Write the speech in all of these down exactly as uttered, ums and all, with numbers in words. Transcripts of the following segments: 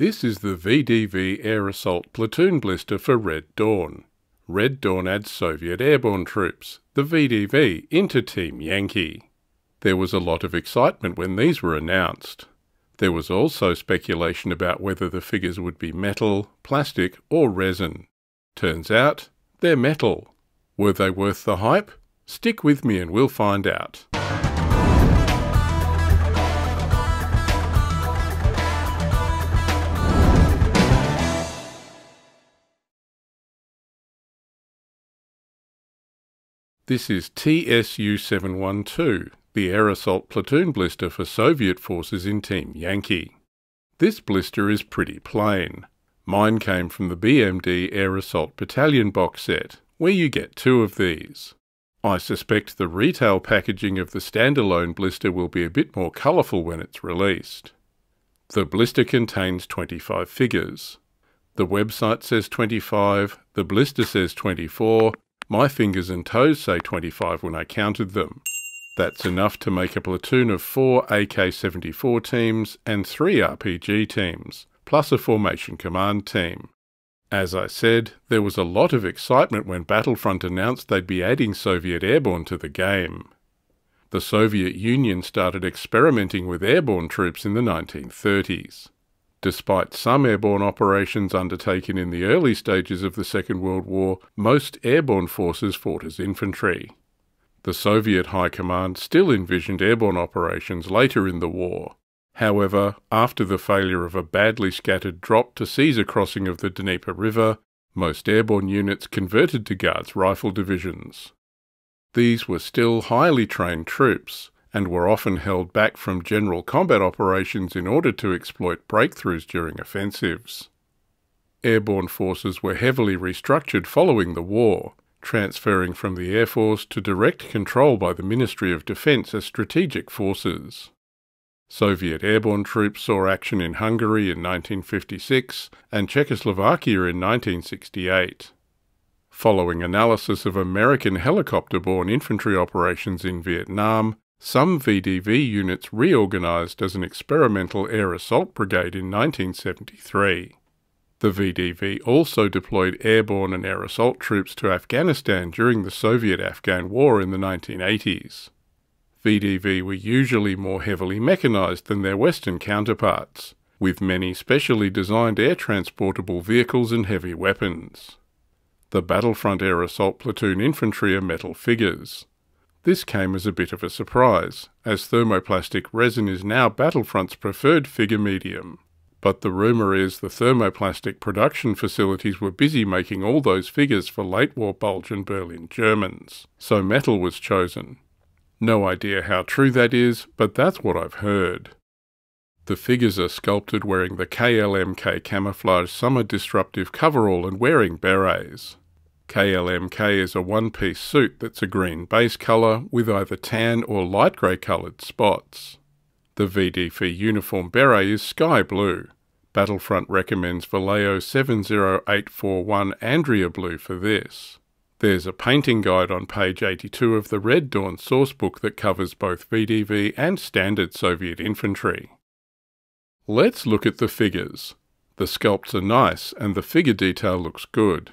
This is the V D V Air Assault Platoon Blister for Red Dawn. Red Dawn adds Soviet airborne troops, the V D V, into Team Yankee. There was a lot of excitement when these were announced. There was also speculation about whether the figures would be metal, plastic or resin. Turns out, they're metal. Were they worth the hype? Stick with me and we'll find out. This is T S U seven twelve, the Air Assault Platoon Blister for Soviet forces in Team Yankee. This blister is pretty plain. Mine came from the B M D Air Assault Battalion box set, where you get two of these. I suspect the retail packaging of the standalone blister will be a bit more colourful when it's released. The blister contains twenty-five figures. The website says twenty-five, the blister says twenty-four, my fingers and toes say twenty-five when I counted them. That's enough to make a platoon of four A K seventy-four teams and three R P G teams, plus a formation command team. As I said, there was a lot of excitement when Battlefront announced they'd be adding Soviet airborne to the game. The Soviet Union started experimenting with airborne troops in the nineteen thirties. Despite some airborne operations undertaken in the early stages of the Second World War, most airborne forces fought as infantry. The Soviet High Command still envisioned airborne operations later in the war. However, after the failure of a badly scattered drop to seize a crossing of the Dnieper River, most airborne units converted to Guards rifle divisions. These were still highly trained troops, and were often held back from general combat operations in order to exploit breakthroughs during offensives. Airborne forces were heavily restructured following the war, transferring from the Air Force to direct control by the Ministry of Defence as strategic forces. Soviet airborne troops saw action in Hungary in nineteen fifty-six and Czechoslovakia in nineteen sixty-eight. Following analysis of American helicopter-borne infantry operations in Vietnam, some V D V units reorganised as an experimental air assault brigade in nineteen seventy-three. The V D V also deployed airborne and air assault troops to Afghanistan during the Soviet-Afghan War in the nineteen eighties. V D V were usually more heavily mechanised than their Western counterparts, with many specially designed air transportable vehicles and heavy weapons. The Battlefront Air Assault Platoon infantry are metal figures. This came as a bit of a surprise, as thermoplastic resin is now Battlefront's preferred figure medium. But the rumour is the thermoplastic production facilities were busy making all those figures for late war Bulge and Berlin Germans, so metal was chosen. No idea how true that is, but that's what I've heard. The figures are sculpted wearing the K L M K camouflage summer disruptive coverall and wearing berets. K L M K is a one-piece suit that's a green base colour with either tan or light grey coloured spots. The V D V uniform beret is sky blue. Battlefront recommends Vallejo seven zero eight four one Andrea Blue for this. There's a painting guide on page eighty-two of the Red Dawn sourcebook that covers both V D V and standard Soviet infantry. Let's look at the figures. The sculpts are nice and the figure detail looks good.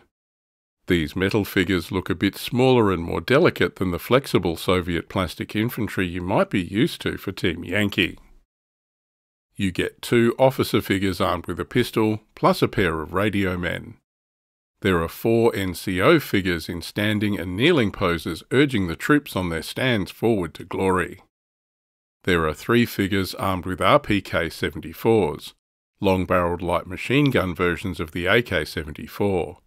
These metal figures look a bit smaller and more delicate than the flexible Soviet plastic infantry you might be used to for Team Yankee. You get two officer figures armed with a pistol, plus a pair of radio men. There are four N C O figures in standing and kneeling poses urging the troops on their stands forward to glory. There are three figures armed with R P K seventy-fours, long-barreled light machine gun versions of the A K seventy-four.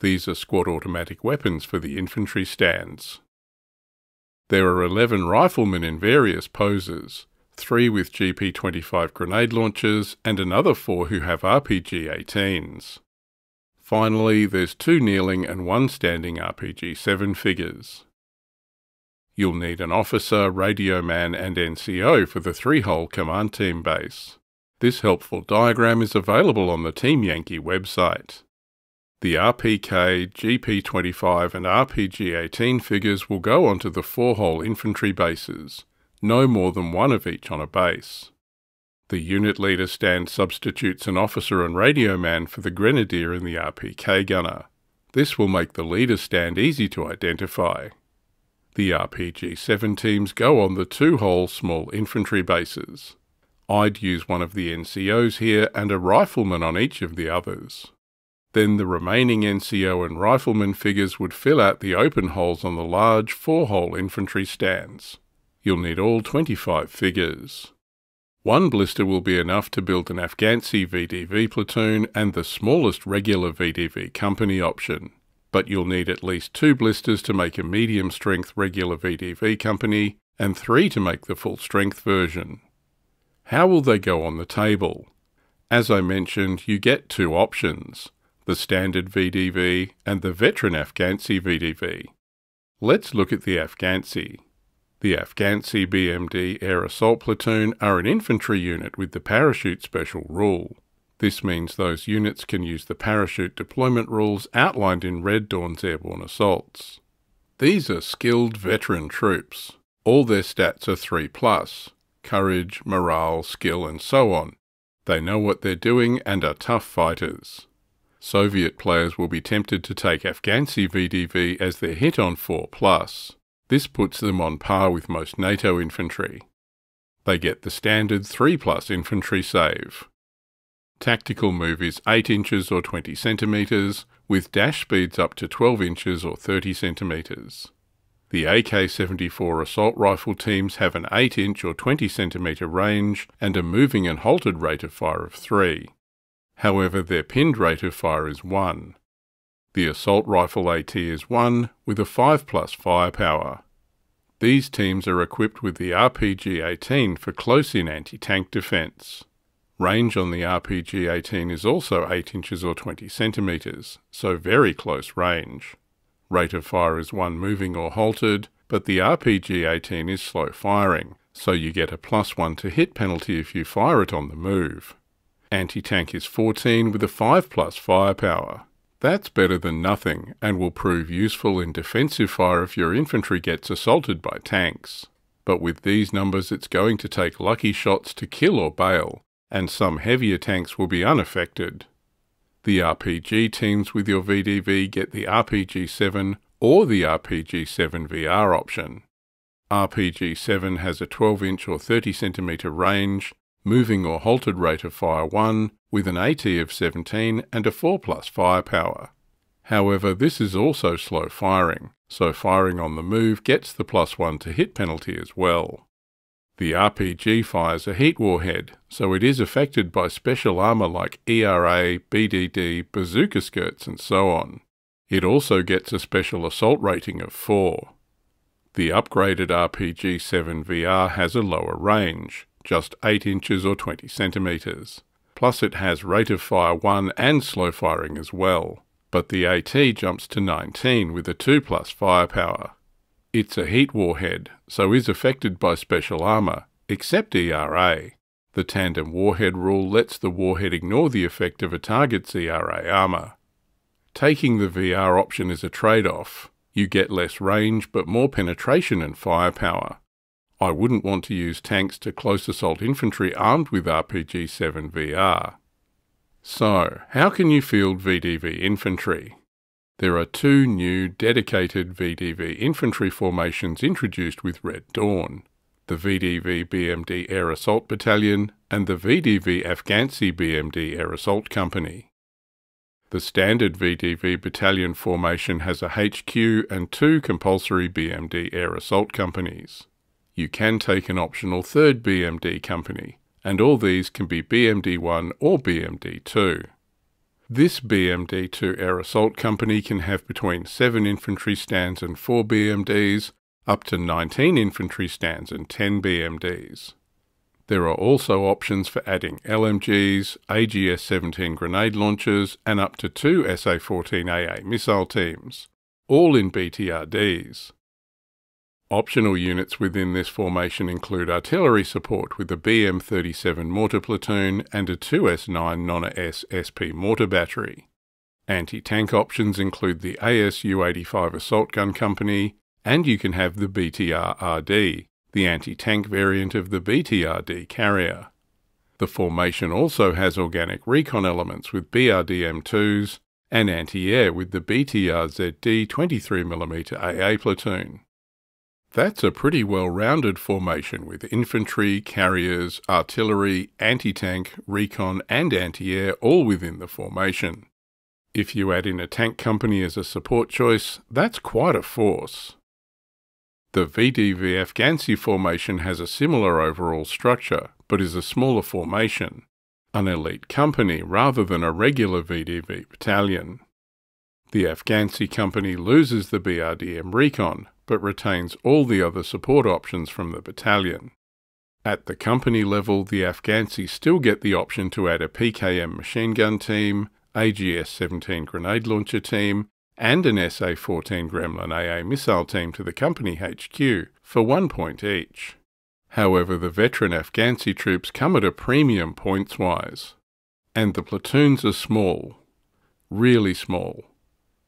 These are squad automatic weapons for the infantry stands. There are eleven riflemen in various poses, three with G P twenty-five grenade launchers and another four who have R P G eighteens. Finally, there's two kneeling and one standing R P G seven figures. You'll need an officer, radio man and N C O for the three-hole command team base. This helpful diagram is available on the Team Yankee website. The R P K, G P twenty-five and R P G eighteen figures will go onto the four-hole infantry bases, no more than one of each on a base. The unit leader stand substitutes an officer and radio man for the grenadier and the R P K gunner. This will make the leader stand easy to identify. The R P G seven teams go on the two-hole small infantry bases. I'd use one of the N C Os here and a rifleman on each of the others. Then the remaining N C O and rifleman figures would fill out the open holes on the large four-hole infantry stands. You'll need all twenty-five figures. One blister will be enough to build an Afgantsy V D V platoon and the smallest regular V D V company option, but you'll need at least two blisters to make a medium-strength regular V D V company and three to make the full-strength version. How will they go on the table? As I mentioned, you get two options, the standard V D V and the veteran Afgantsy V D V. Let's look at the Afgantsy. The Afgantsy B M D Air Assault Platoon are an infantry unit with the parachute special rule. This means those units can use the parachute deployment rules outlined in Red Dawn's Airborne Assaults. These are skilled veteran troops. All their stats are three plus, courage, morale, skill and so on. They know what they're doing and are tough fighters. Soviet players will be tempted to take Afgantsy V D V as their hit on four plus. This puts them on par with most NATO infantry. They get the standard three plus infantry save. Tactical move is eight inches or twenty centimetres, with dash speeds up to twelve inches or thirty centimetres. The A K seventy-four assault rifle teams have an eight inch or twenty centimetre range and a moving and halted rate of fire of three. However, their pinned rate of fire is one. The assault rifle AT is one, with a five plus firepower. These teams are equipped with the R P G eighteen for close-in anti-tank defence. Range on the R P G eighteen is also eight inches or twenty centimetres, so very close range. Rate of fire is one moving or halted, but the R P G eighteen is slow firing, so you get a plus one to hit penalty if you fire it on the move. Anti-tank is fourteen with a five plus firepower. That's better than nothing and will prove useful in defensive fire if your infantry gets assaulted by tanks. But with these numbers it's going to take lucky shots to kill or bail, and some heavier tanks will be unaffected. The R P G teams with your V D V get the R P G seven or the R P G seven V R option. R P G seven has a twelve inch or thirty centimetre range, moving or halted rate of fire one, with an AT of seventeen and a four plus firepower. However, this is also slow firing, so firing on the move gets the plus one to hit penalty as well. The R P G fires a heat warhead, so it is affected by special armour like E R A, B D D, bazooka skirts and so on. It also gets a special assault rating of four. The upgraded R P G seven V R has a lower range, just eight inches or twenty centimetres. Plus it has rate of fire one and slow firing as well, but the AT jumps to nineteen with a two plus firepower. It's a heat warhead, so is affected by special armour, except E R A. The tandem warhead rule lets the warhead ignore the effect of a target's E R A armour. Taking the V R option is a trade-off. You get less range but more penetration and firepower. I wouldn't want to use tanks to close assault infantry armed with R P G seven V R. So, how can you field V D V infantry? There are two new dedicated V D V infantry formations introduced with Red Dawn, the V D V B M D Air Assault Battalion and the V D V Afgantsy B M D Air Assault Company. The standard V D V battalion formation has a H Q and two compulsory B M D Air Assault Companies. You can take an optional third B M D company, and all these can be B M D one or B M D two. This B M D two Air Assault Company can have between seven infantry stands and four B M Ds, up to nineteen infantry stands and ten B M Ds. There are also options for adding L M Gs, A G S seventeen grenade launchers, and up to two S A fourteen A A missile teams, all in B T R Ds. Optional units within this formation include artillery support with a B M thirty-seven mortar platoon and a two S nine Nona-S S P mortar battery. Anti-tank options include the A S U eighty-five assault gun company, and you can have the B T R R D, the anti-tank variant of the B T R D carrier. The formation also has organic recon elements with B R D M twos and anti-air with the B T R Z D twenty-three millimeter A A platoon. That's a pretty well-rounded formation with infantry, carriers, artillery, anti-tank, recon and anti-air all within the formation. If you add in a tank company as a support choice, that's quite a force. The V D V Afgantsy formation has a similar overall structure, but is a smaller formation, an elite company rather than a regular V D V battalion. The Afgantsy company loses the B R D M recon, but retains all the other support options from the battalion. At the company level, the Afgantsy still get the option to add a P K M machine gun team, A G S seventeen grenade launcher team, and an S A fourteen Gremlin A A missile team to the company H Q, for one point each. However, the veteran Afgantsy troops come at a premium points-wise. And the platoons are small. Really small.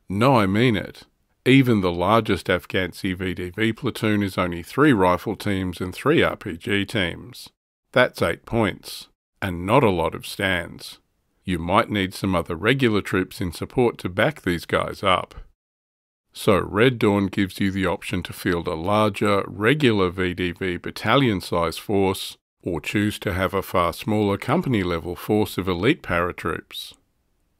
No, I mean it. Even the largest Afgantsy V D V platoon is only three rifle teams and three R P G teams. That's eight points, and not a lot of stands. You might need some other regular troops in support to back these guys up. So Red Dawn gives you the option to field a larger, regular V D V battalion-size force, or choose to have a far smaller company-level force of elite paratroops.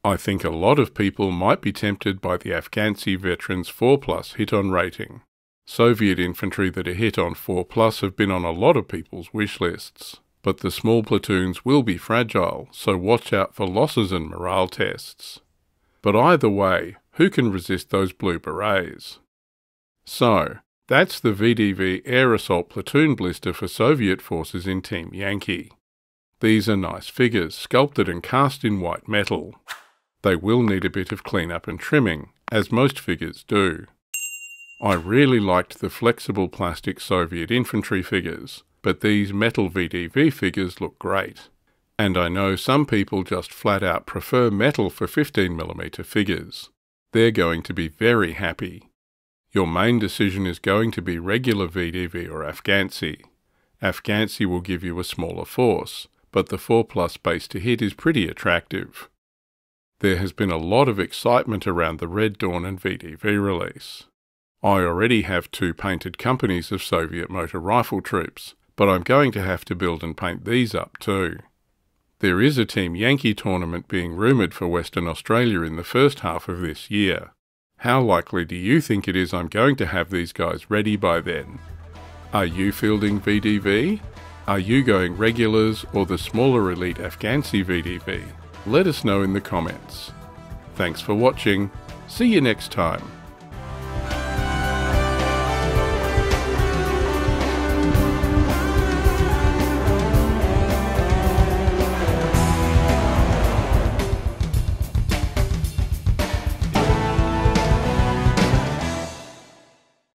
I think a lot of people might be tempted by the Afgantsy veterans' four plus hit-on rating. Soviet infantry that are hit on four plus have been on a lot of people's wish lists, but the small platoons will be fragile, so watch out for losses and morale tests. But either way, who can resist those blue berets? So, that's the V D V Air Assault Platoon blister for Soviet forces in Team Yankee. These are nice figures, sculpted and cast in white metal. They will need a bit of cleanup and trimming, as most figures do. I really liked the flexible plastic Soviet infantry figures, but these metal V D V figures look great. And I know some people just flat out prefer metal for fifteen millimeter figures. They're going to be very happy. Your main decision is going to be regular V D V or Afgantsy. Afgantsy will give you a smaller force, but the four plus base to hit is pretty attractive. There has been a lot of excitement around the Red Dawn and V D V release. I already have two painted companies of Soviet motor rifle troops, but I'm going to have to build and paint these up too. There is a Team Yankee tournament being rumoured for Western Australia in the first half of this year. How likely do you think it is I'm going to have these guys ready by then? Are you fielding V D V? Are you going regulars or the smaller elite Afgantsy V D V? Let us know in the comments. Thanks for watching. See you next time.